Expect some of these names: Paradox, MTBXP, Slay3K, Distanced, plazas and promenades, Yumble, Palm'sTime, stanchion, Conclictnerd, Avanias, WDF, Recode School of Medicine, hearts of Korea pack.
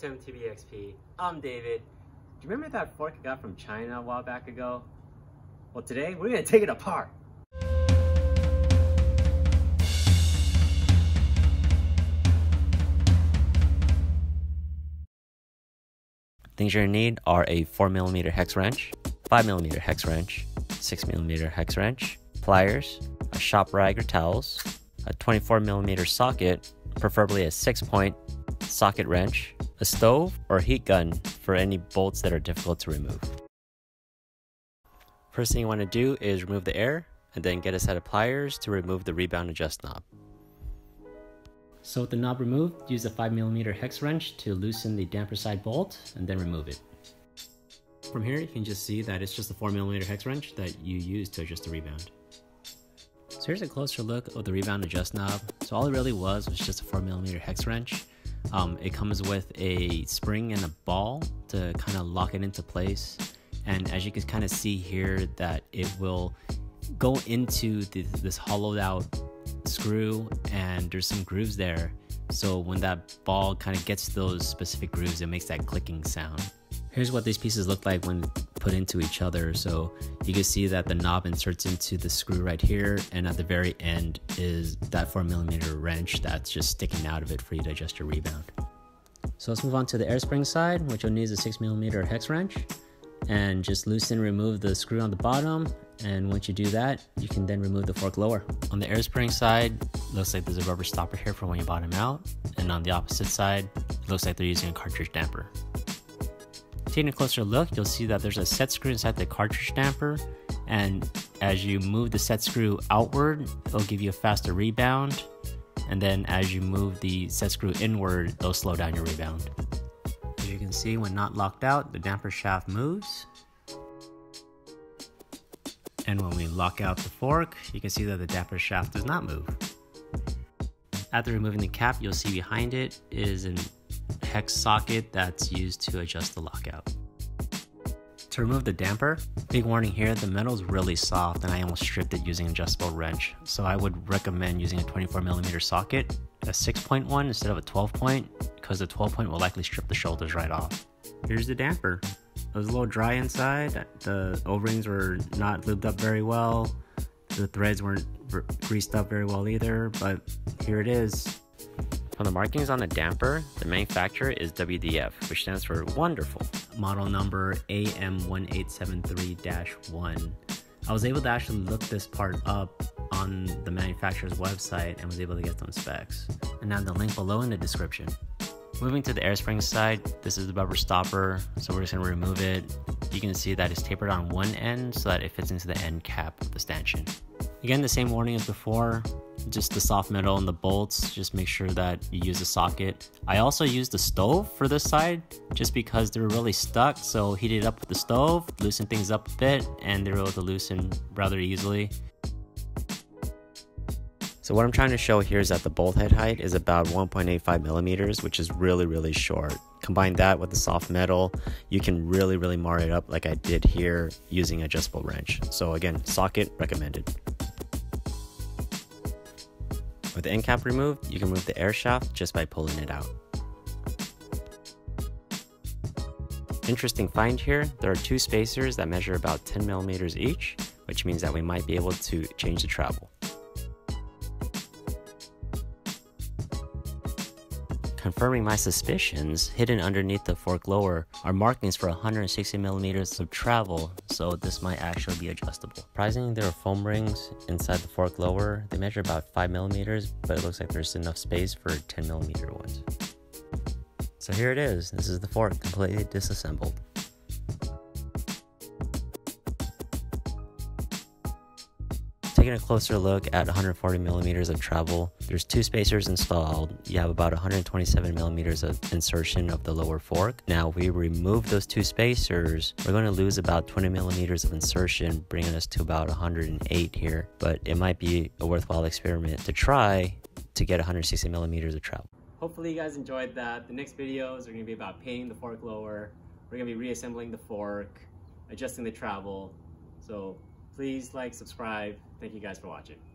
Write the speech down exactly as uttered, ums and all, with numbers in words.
Welcome to M T B X P, I'm David. Do you remember that fork I got from China a while back ago? Well, today we're gonna take it apart. Things you're gonna need are a four millimeter hex wrench, five millimeter hex wrench, six millimeter hex wrench, pliers, a shop rag or towels, a twenty-four millimeter socket, preferably a six point, socket wrench, a stove, or a heat gun for any bolts that are difficult to remove. First thing you want to do is remove the air and then get a set of pliers to remove the rebound adjust knob. So with the knob removed, use a five millimeter hex wrench to loosen the damper side bolt and then remove it. From here you can just see that it's just a four millimeter hex wrench that you use to adjust the rebound. So here's a closer look of the rebound adjust knob. So all it really was was just a four millimeter hex wrench. Um, it comes with a spring and a ball to kind of lock it into place, and as you can kind of see here that it will go into the, this hollowed out screw, and there's some grooves there, so when that ball kind of gets those specific grooves it makes that clicking sound. Here's what these pieces look like when put into each other. So you can see that the knob inserts into the screw right here, and at the very end is that four millimeter wrench that's just sticking out of it for you to adjust your rebound. So let's move on to the air spring side, which you'll need is a six millimeter hex wrench, and just loosen and remove the screw on the bottom, and once you do that you can then remove the fork lower. On the air spring side, looks like there's a rubber stopper here for when you bottom out, and on the opposite side it looks like they're using a cartridge damper. Taking a closer look, you'll see that there's a set screw inside the cartridge damper, and as you move the set screw outward it'll give you a faster rebound, and then as you move the set screw inward it'll slow down your rebound. As you can see, when not locked out the damper shaft moves, and when we lock out the fork you can see that the damper shaft does not move. After removing the cap, you'll see behind it is an hex socket that's used to adjust the lockout. To remove the damper, big warning here, the metal is really soft and I almost stripped it using an adjustable wrench, so I would recommend using a twenty-four millimeter socket, a six point one instead of a twelve point, because the twelve point will likely strip the shoulders right off. Here's the damper. It was a little dry inside, the O-rings were not lubed up very well, the threads weren't greased up very well either, but here it is. From the markings on the damper, the manufacturer is W D F, which stands for Wonderful. Model number A M one eight seven three dash one. I was able to actually look this part up on the manufacturer's website and was able to get some specs, and I have the link below in the description. Moving to the air spring side, this is the rubber stopper, so we're just going to remove it. You can see that it's tapered on one end so that it fits into the end cap of the stanchion. Again, the same warning as before. Just the soft metal and the bolts, just make sure that you use a socket. I also used the stove for this side just because they were really stuck, so heat it up with the stove, loosen things up a bit, and they were able to loosen rather easily. So what I'm trying to show here is that the bolt head height is about one point eight five millimeters, which is really, really short. Combine that with the soft metal, you can really, really mar it up like I did here using adjustable wrench. So again, socket recommended. With the end cap removed, you can move the air shaft just by pulling it out. Interesting find here, there are two spacers that measure about ten millimeters each, which means that we might be able to change the travel. Confirming my suspicions, hidden underneath the fork lower are markings for one hundred sixty millimeters of travel, so this might actually be adjustable. Surprisingly, there are foam rings inside the fork lower. They measure about five millimeters, but it looks like there's enough space for ten millimeter ones. So here it is. This is the fork, completely disassembled. Taking a closer look at one hundred forty millimeters of travel, there's two spacers installed. You have about one hundred twenty-seven millimeters of insertion of the lower fork. Now, if we remove those two spacers, we're going to lose about twenty millimeters of insertion, bringing us to about one hundred eight here. But it might be a worthwhile experiment to try to get one hundred sixty millimeters of travel. Hopefully, you guys enjoyed that. The next videos are going to be about painting the fork lower. We're going to be reassembling the fork, adjusting the travel. So please like, subscribe. Thank you guys for watching.